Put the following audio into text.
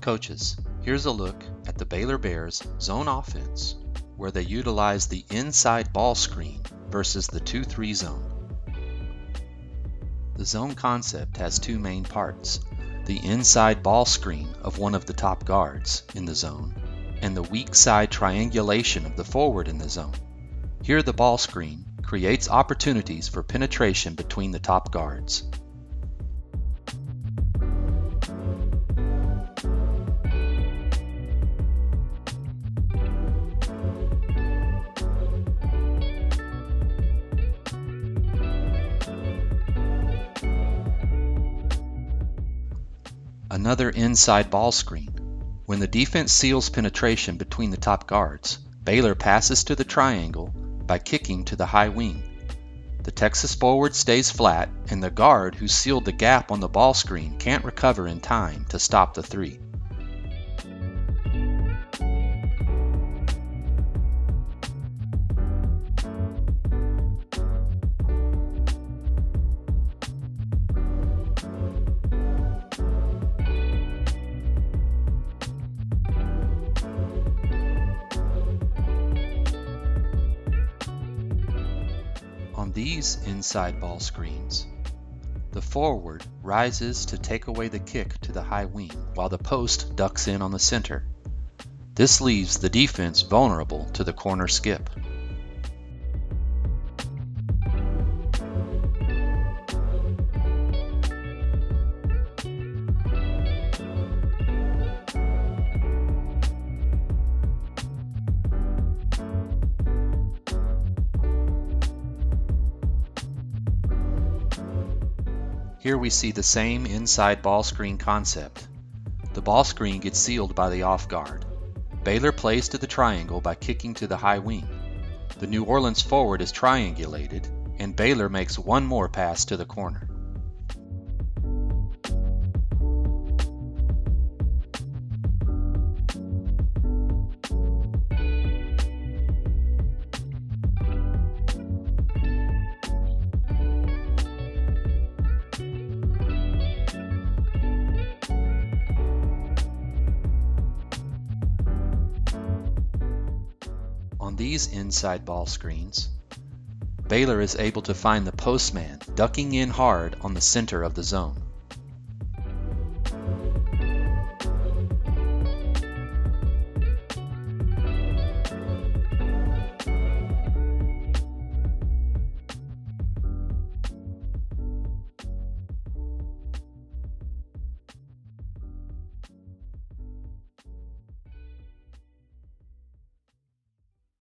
Coaches, here's a look at the Baylor Bears zone offense, where they utilize the inside ball screen versus the 2-3 zone. The zone concept has two main parts, the inside ball screen of one of the top guards in the zone, and the weak side triangulation of the forward in the zone. Here the ball screen creates opportunities for penetration between the top guards. Another inside ball screen. When the defense seals penetration between the top guards, Baylor passes to the triangle by kicking to the high wing. The Texas forward stays flat, and the guard who sealed the gap on the ball screen can't recover in time to stop the three. On these inside ball screens, the forward rises to take away the kick to the high wing while the post ducks in on the center. This leaves the defense vulnerable to the corner skip. Here we see the same inside ball screen concept. The ball screen gets sealed by the off guard. Baylor plays to the triangle by kicking to the high wing. The New Orleans forward is triangulated, and Baylor makes one more pass to the corner. On these inside ball screens, Baylor is able to find the postman ducking in hard on the center of the zone.